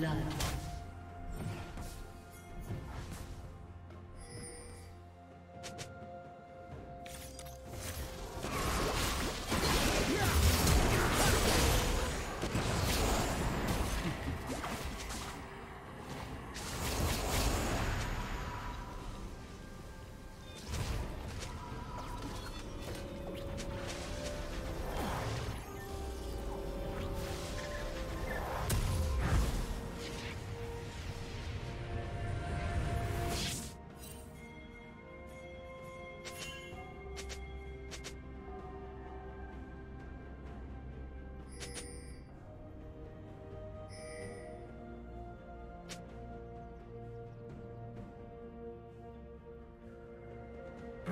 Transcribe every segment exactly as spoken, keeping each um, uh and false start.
blood.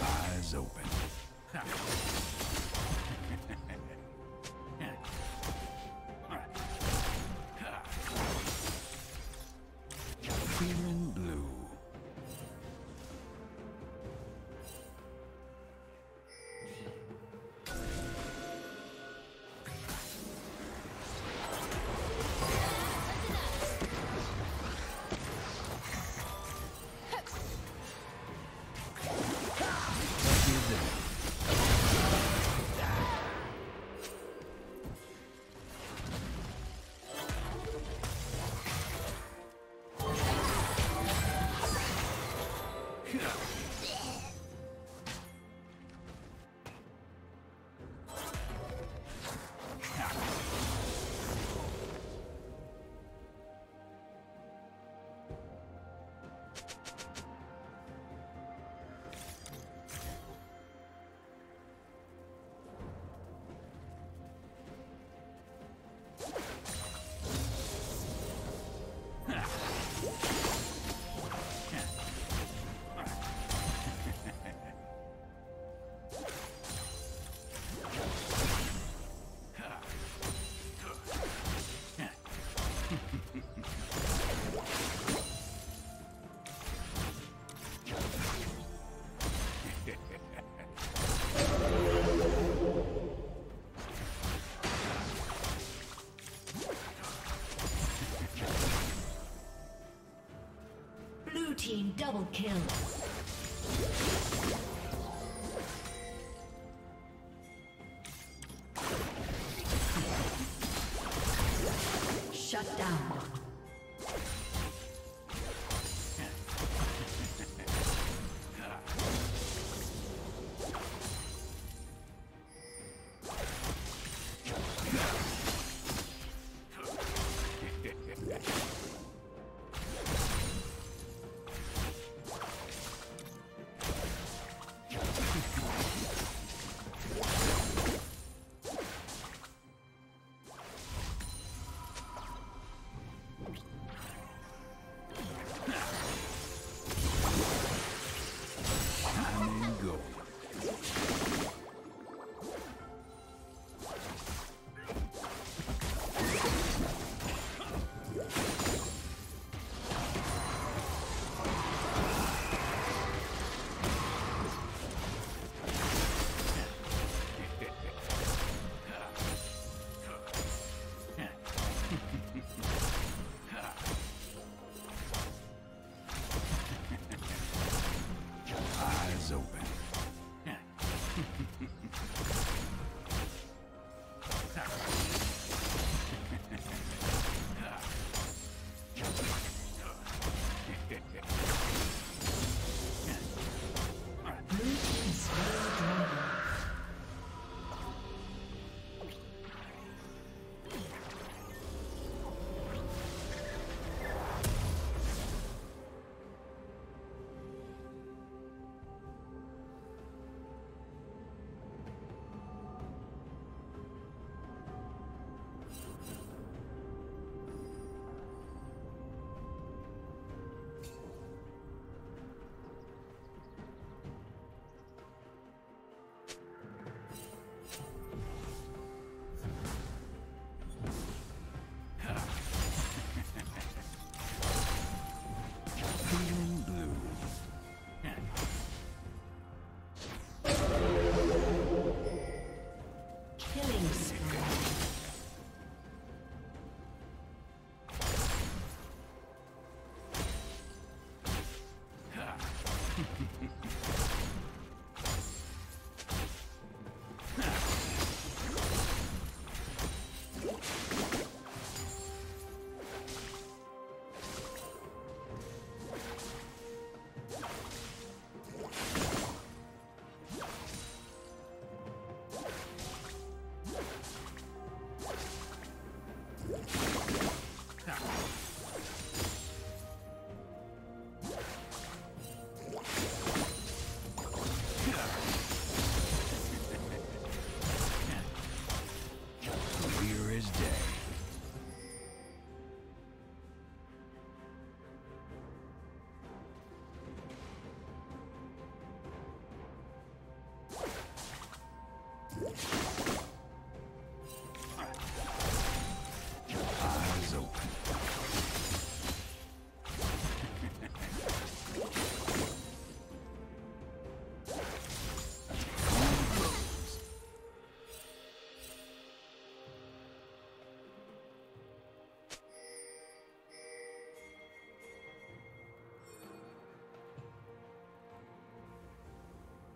Eyes open. Feeling blue. Double kill. Shut down.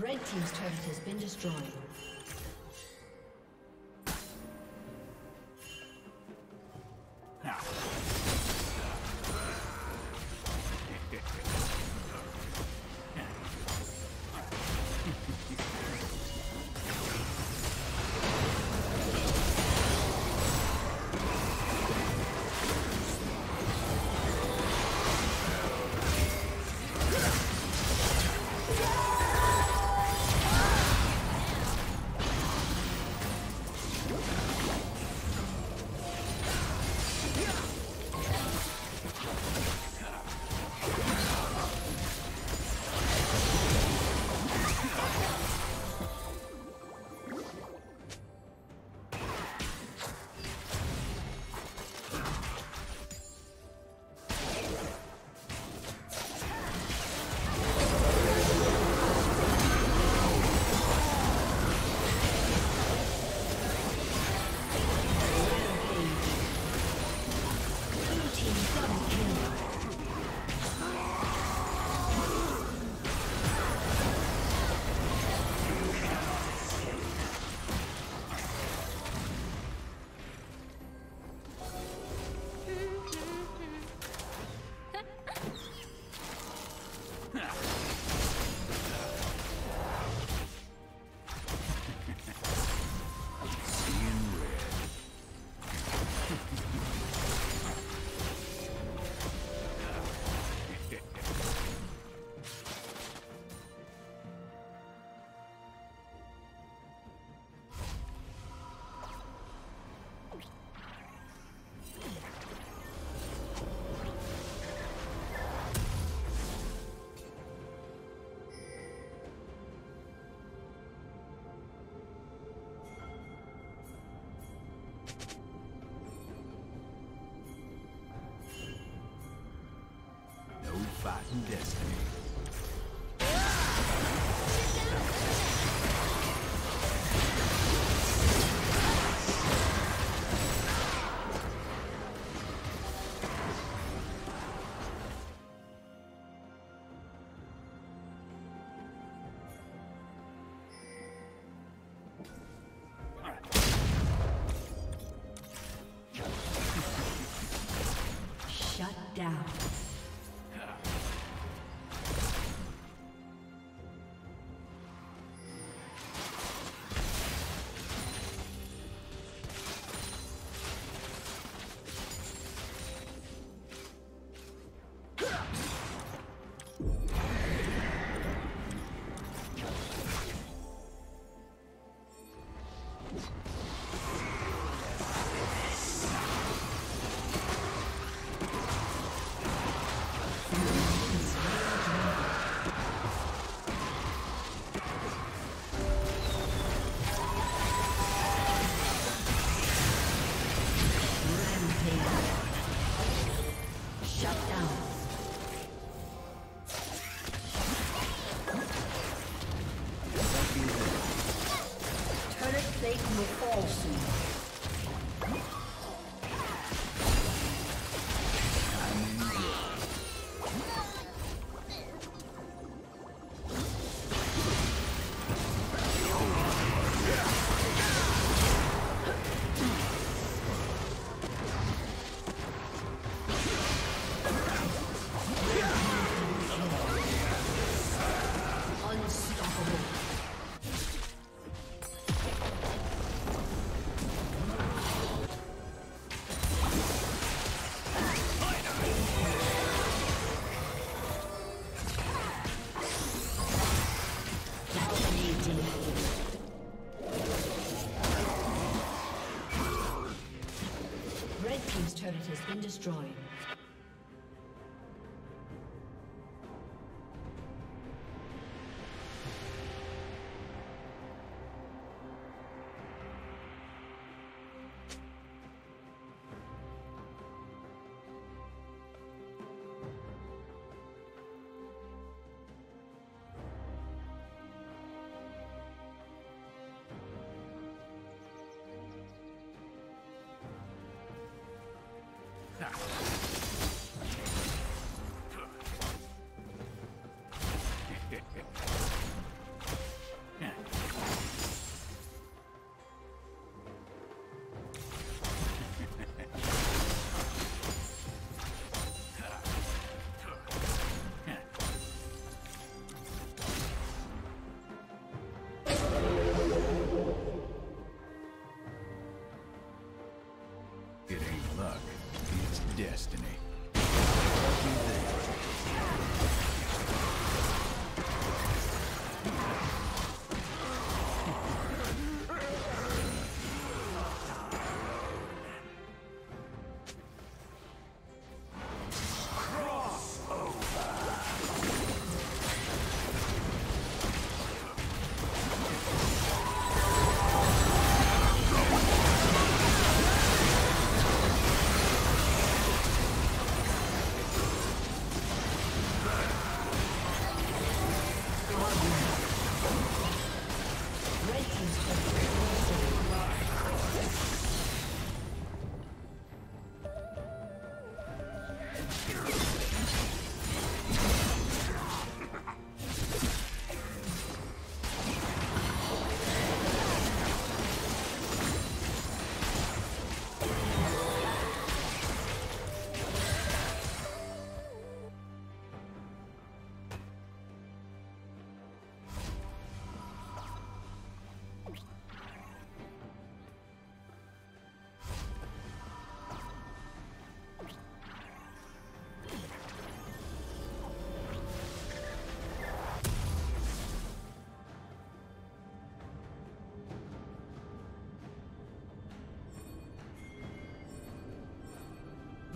Red team's turret has been destroyed. Fighting destiny. Shut down. Destroyed. Now.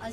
A